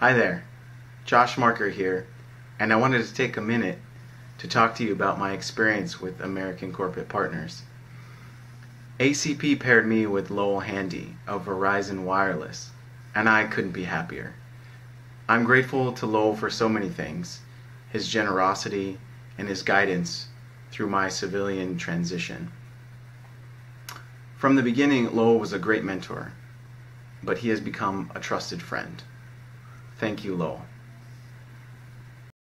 Hi there, Josh Marker here, and I wanted to take a minute to talk to you about my experience with American Corporate Partners. ACP paired me with Lowell Handy of Verizon Wireless, and I couldn't be happier. I'm grateful to Lowell for so many things, his generosity and his guidance through my civilian transition. From the beginning, Lowell was a great mentor, but he has become a trusted friend. Thank you, Lowell.